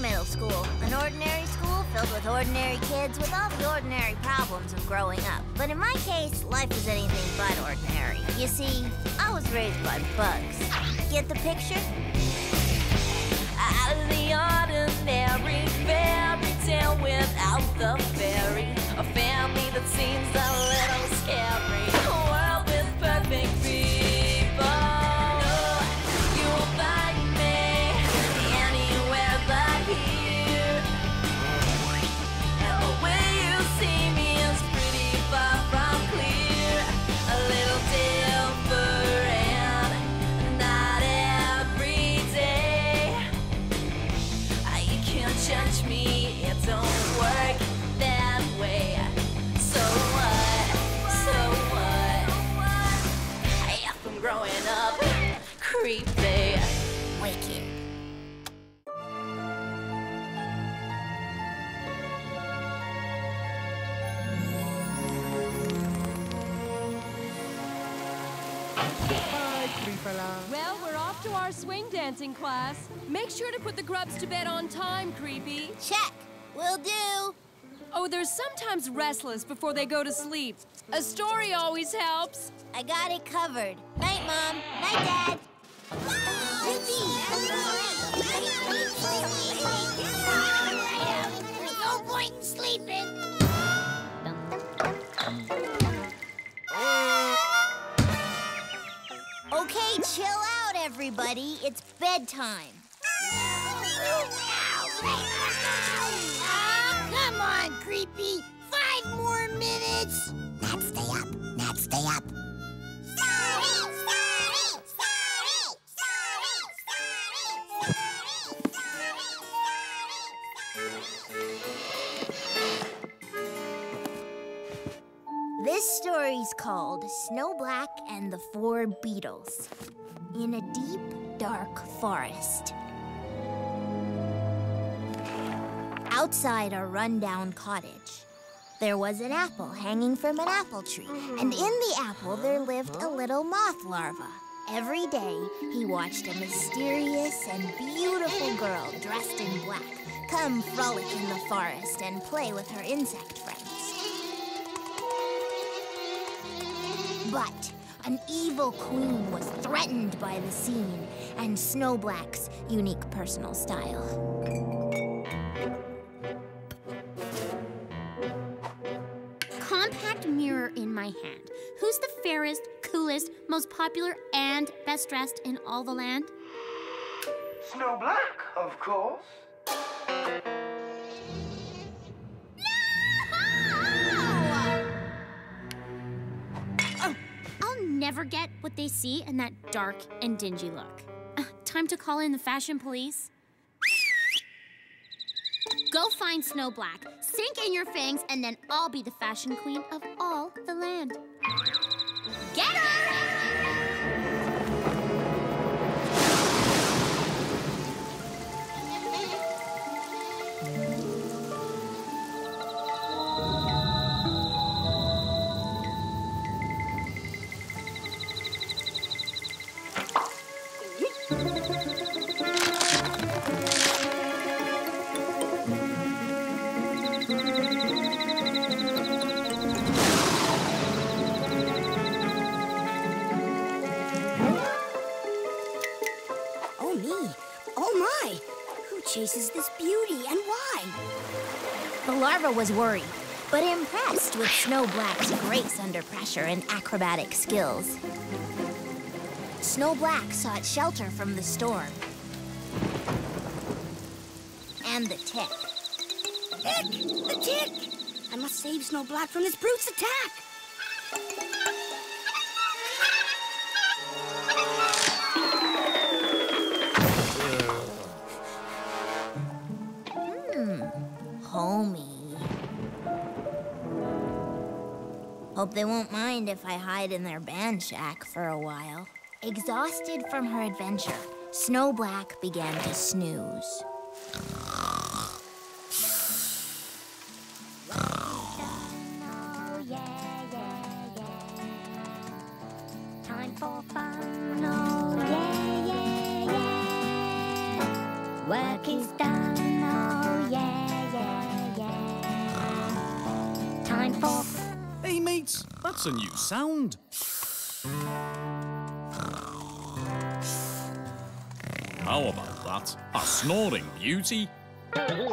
Green Middle School, an ordinary school filled with ordinary kids with all the ordinary problems of growing up. But in my case, life is anything but ordinary. You see, I was raised by bugs. Get the picture? Out of the ordinary fairy tale without the fairy, a family that seems a little scary, a world with perfect people. You will find me anywhere but here, and the way you see me is pretty far from clear. A little different, not every day. You can't judge me, it don't work that way. So what? So what? Yeah, from growing up, creepy, wicked. Well, we're off to our swing dancing class. Make sure to put the grubs to bed on time, Creepy. Check. Will do. Oh, they're sometimes restless before they go to sleep. A story always helps. I got it covered. Night, Mom. Night, Dad. There's no point in sleeping. Okay, chill out, everybody. It's bedtime. Oh, come on, Creepy. 5 more minutes. Not stay up. Not stay up. Sorry, sorry, sorry, sorry, sorry, sorry, sorry, sorry. This story's called Snow Black and the Four Beetles. In a deep, dark forest. Outside a rundown cottage, there was an apple hanging from an apple tree, and in the apple there lived a little moth larva. Every day, he watched a mysterious and beautiful girl dressed in black come frolic in the forest and play with her insect friends. But an evil queen was threatened by the scene and Snow Black's unique personal style. Compact mirror in my hand. Who's the fairest, coolest, most popular, and best dressed in all the land? Snow Black, of course. Never get what they see in that dark and dingy look. Time to call in the fashion police. Go find Snow Black, sink in your fangs, and then I'll be the fashion queen of all the land. Get her! Chases this beauty, and why? The larva was worried, but impressed with Snow Black's grace under pressure and acrobatic skills. Snow Black sought shelter from the storm. And the tick. Tick! The tick! I must save Snow Black from this brute's attack! Hope they won't mind if I hide in their band shack for a while. Exhausted from her adventure, Snow Black began to snooze. Time for fun, oh yeah, yeah, yeah. Work is done, oh. yeah. Time for... Hey, mates, that's a new sound. How about that? A snoring beauty. Hey,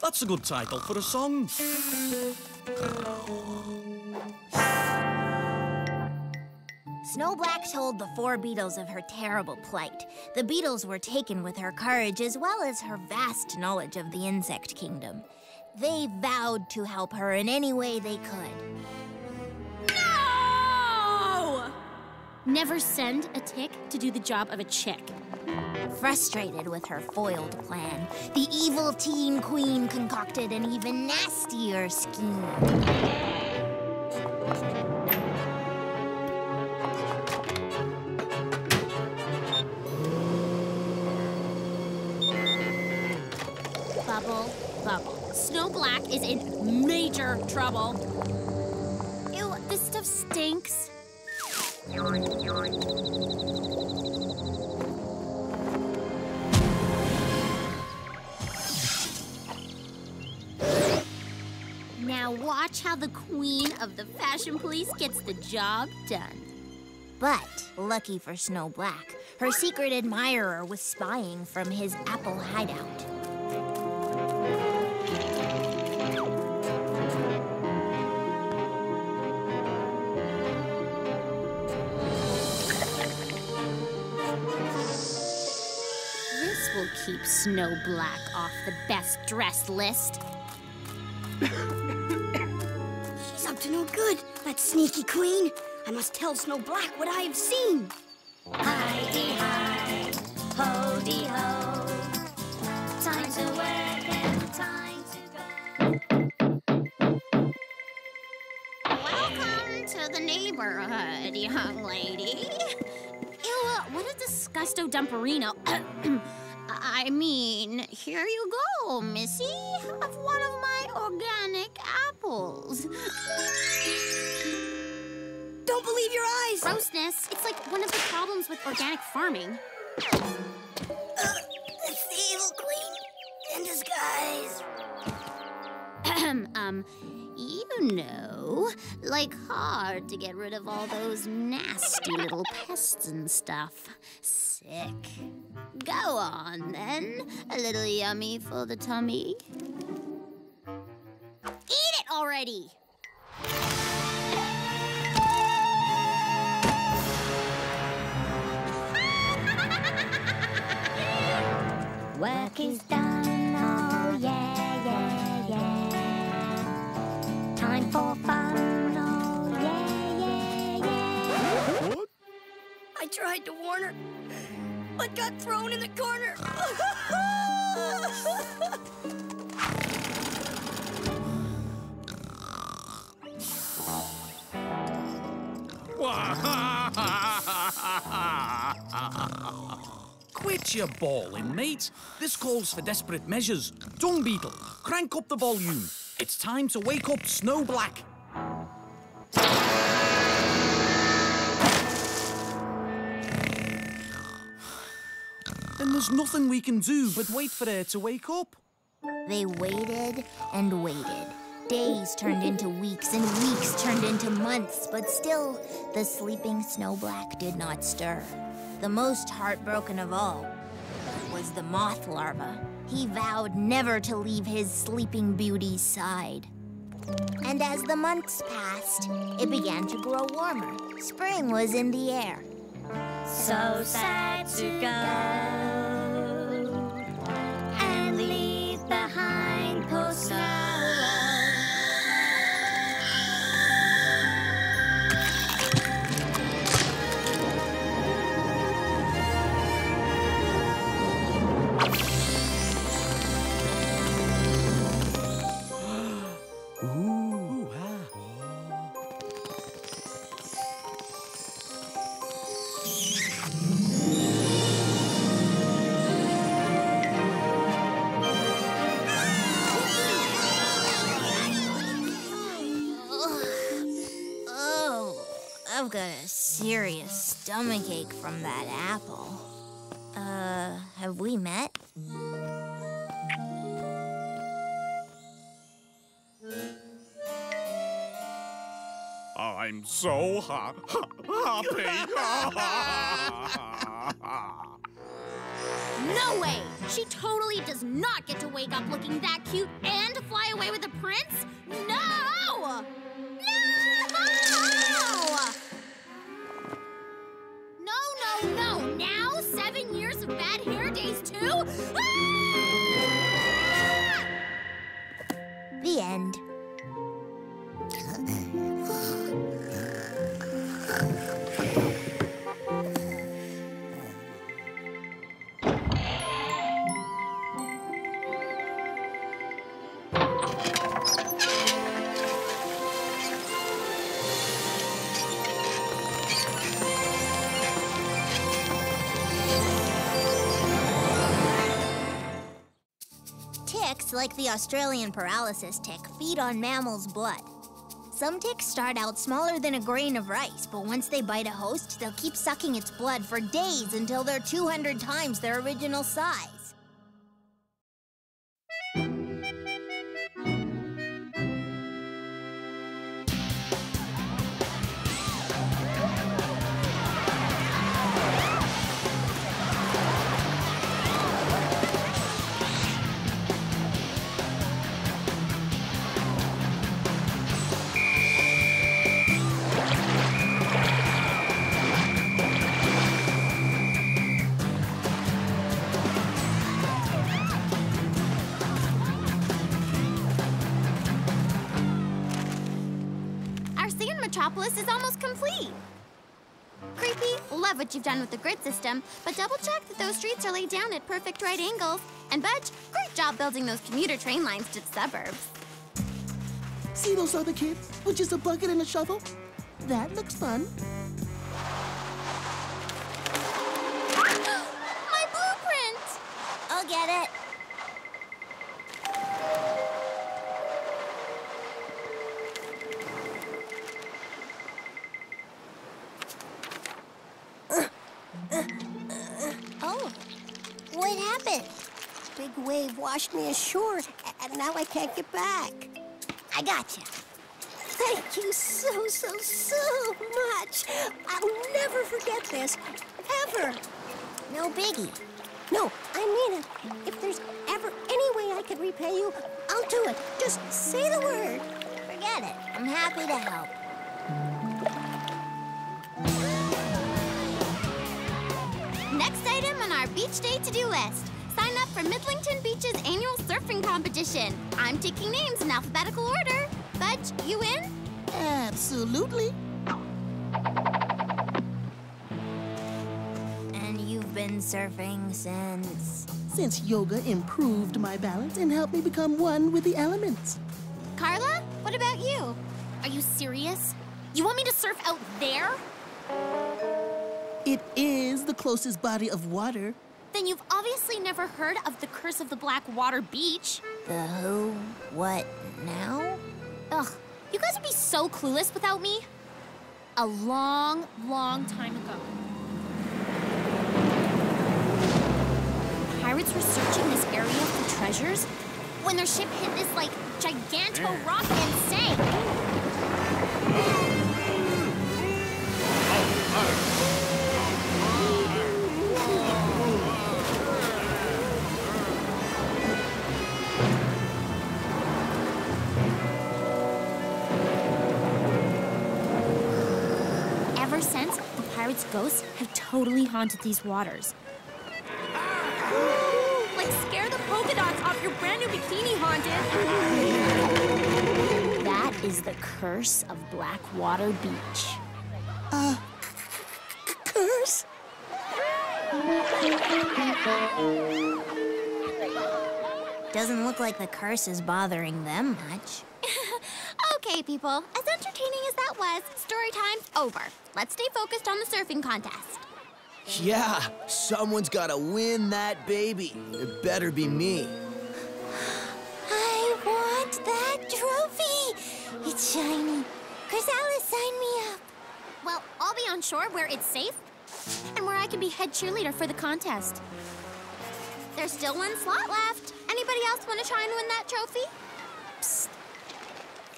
that's a good title for a song. Snow Black told the Four Beetles of her terrible plight. The Beetles were taken with her courage as well as her vast knowledge of the insect kingdom. They vowed to help her in any way they could. No! Never send a tick to do the job of a chick. Frustrated with her foiled plan, the evil teen queen concocted an even nastier scheme. Bubble, bubble. Snow Black is in major trouble. Ew, this stuff stinks. Now watch how the queen of the fashion police gets the job done. But lucky for Snow Black, her secret admirer was spying from his apple hideout. Will keep Snow Black off the best dress list. She's up to no good, that sneaky queen. I must tell Snow Black what I have seen. Hi-dee hi, ho-dee ho. Time to work and time to go. Welcome to the neighborhood, young lady. Ew, what a disgusto dumperino. I mean, here you go, Missy. Have one of my organic apples. Don't believe your eyes! Grossness. It's like one of the problems with organic farming. It's the evil queen in disguise. You know, like hard to get rid of all those nasty little pests and stuff. Sick. Go on, then. A little yummy for the tummy. Eat it already! Work is done, oh yeah, yeah, yeah. Time for fun, oh yeah, yeah, yeah. What? I tried to warn her, but got thrown in the corner. Quit your bawling, mate. This calls for desperate measures. Dung Beetle, crank up the volume. It's time to wake up Snow Black. Then there's nothing we can do but wait for her to wake up. They waited and waited. Days turned into weeks and weeks turned into months, but still, the sleeping Snow Black did not stir. The most heartbroken of all was the moth larva. He vowed never to leave his sleeping beauty's side. And as the months passed, it began to grow warmer. Spring was in the air. So sad to go. Behind poor Snow. Ooh, ah. I've got a serious stomachache from that apple. Have we met? I'm so happy. No way! She totally does not get to wake up looking that cute and fly away with the prince. No! No! No! No! Now 7 years of bad hair days too. Ah! The end. Like the Australian paralysis tick, feed on mammals' blood. Some ticks start out smaller than a grain of rice, but once they bite a host, they'll keep sucking its blood for days until they're 200 times their original size. Metropolis is almost complete. Creepy, love what you've done with the grid system, but double check that those streets are laid down at perfect right angles. And Budge, great job building those commuter train lines to the suburbs. See those other kids with just a bucket and a shovel? That looks fun. My blueprint! I'll get it. Wave washed me ashore, and now I can't get back. I gotcha. Thank you so much. I'll never forget this, ever. No biggie. No, I mean it. If there's ever any way I could repay you, I'll do it. Just say the word. Forget it. I'm happy to help. Next item on our beach day to-do list. Sign up for Midlington Beach's annual surfing competition. I'm taking names in alphabetical order. Budge, you in? Absolutely. And you've been surfing since? Since yoga improved my balance and helped me become one with the elements. Carla, what about you? Are you serious? You want me to surf out there? It is the closest body of water. Then you've obviously never heard of the Curse of the Black Water Beach. The who, what, now? Ugh, you guys would be so clueless without me. A long time ago, pirates were searching this area for treasures when their ship hit this, like, giganto rock and sank. Ever since, the pirates' ghosts have totally haunted these waters. Like, scare the polka dots off your brand new bikini, haunted. That is the Curse of Blackwater Beach. Curse? Doesn't look like the curse is bothering them much. Okay, people, as entertaining as that was, story time's over. Let's stay focused on the surfing contest. Yeah, someone's gotta win that baby. It better be me. I want that trophy. It's shiny. Chrysalis, sign me up. Well, I'll be on shore where it's safe and where I can be head cheerleader for the contest. There's still one slot left. Anybody else want to try and win that trophy? Psst.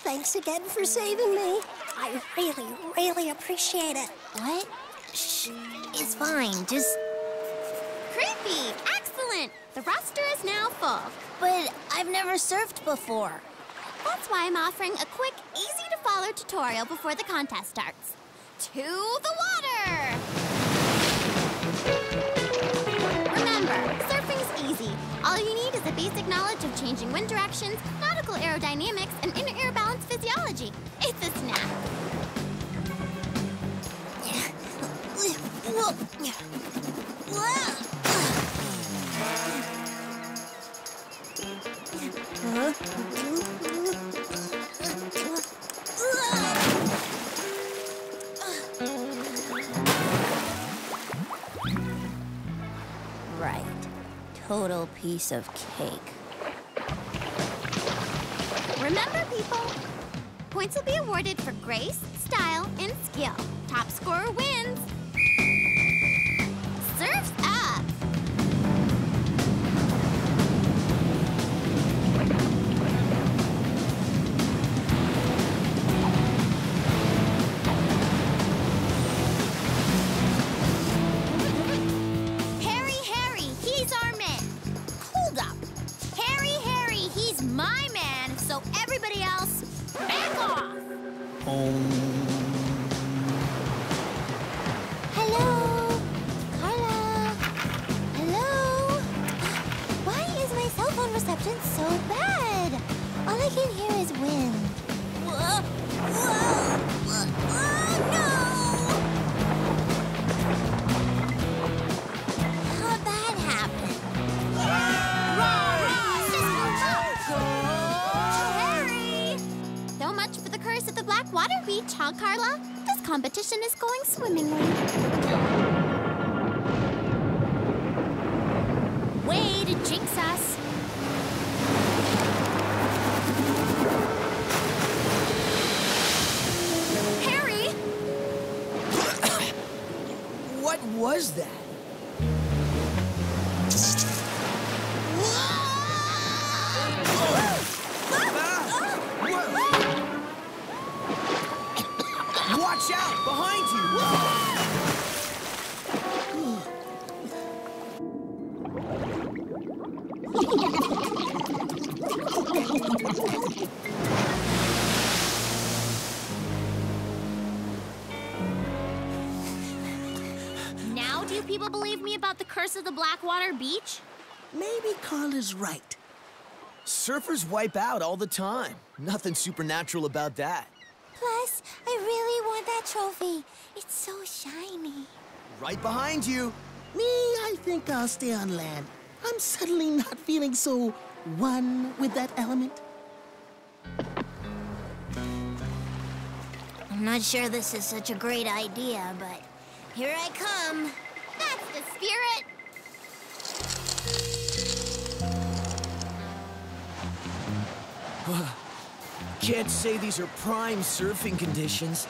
Thanks again for saving me. I really appreciate it. What? Shh, it's fine, just... Creepy! Excellent! The roster is now full. But I've never surfed before. That's why I'm offering a quick, easy-to-follow tutorial before the contest starts. To the water! Remember, surfing's easy. All you need is a basic knowledge of changing wind directions, nautical aerodynamics, and inner ear balance physiology. It's a snap. Right. Total piece of cake. Remember, people, points will be awarded for grace, style, and skill. Top scorer wins. Surf's up! Harry, Harry, he's our man. Hold up. Harry, Harry, he's my man, so everybody else, back off! Hello? Reception's so bad. All I can hear is wind. Whoa, whoa, whoa, whoa, no! How'd that happen? Yeah! Rah, rah, Harry! So much for the curse of the Black Water Beach, huh, Carla? This competition is going swimmingly. Way to jinx us. What was that? Watch out! Behind you! Do people believe me about the curse of the Blackwater Beach? Maybe Carla's right. Surfers wipe out all the time. Nothing supernatural about that. Plus, I really want that trophy. It's so shiny. Right behind you. Me, I think I'll stay on land. I'm suddenly not feeling so one with that element. I'm not sure this is such a great idea, but here I come. That's the spirit! Can't say these are prime surfing conditions.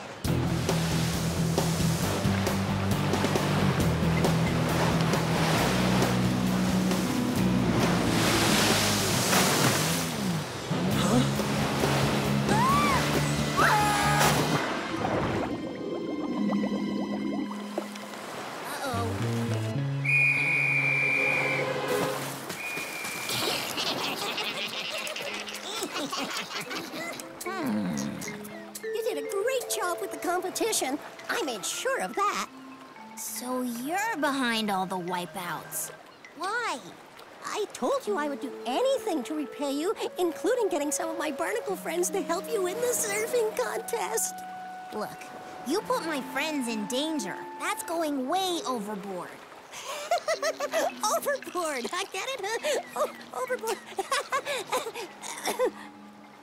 You did a great job with the competition. I made sure of that. So you're behind all the wipeouts. Why? I told you I would do anything to repay you, including getting some of my barnacle friends to help you win the surfing contest. Look, you put my friends in danger. That's going way overboard. Overboard, I get it? Oh, overboard.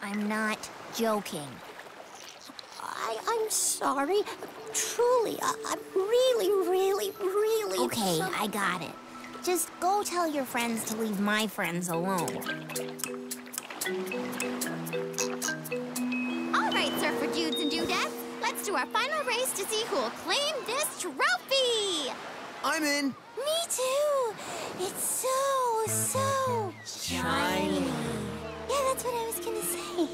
I'm not joking. I'm sorry. Truly, I'm really okay, sorry. I got it. Just go tell your friends to leave my friends alone. All right, surfer dudes and dudettes. Let's do our final race to see who will claim this trophy. I'm in. Me too. It's so shiny. Yeah, that's what I was gonna say.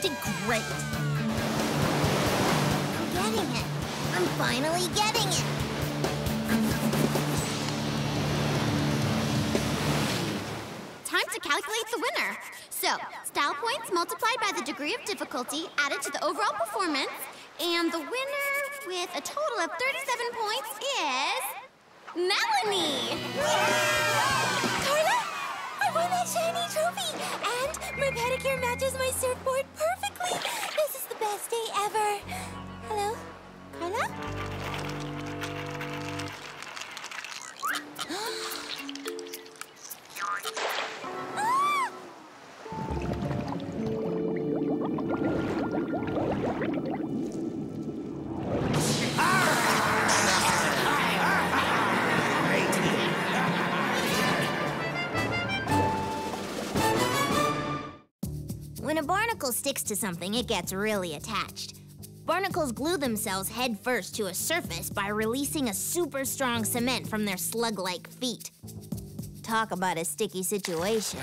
did great. I'm getting it. I'm finally getting it. Time to calculate the winner. So, style points multiplied by the degree of difficulty added to the overall performance, and the winner with a total of 37 points is... Melanie! Yay! Carla, I won that shiny trophy, and my pedicure matches my surfboard perfectly. This is the best day ever. Hello, Carla? When a barnacle sticks to something, it gets really attached. Barnacles glue themselves headfirst to a surface by releasing a super strong cement from their slug-like feet. Talk about a sticky situation.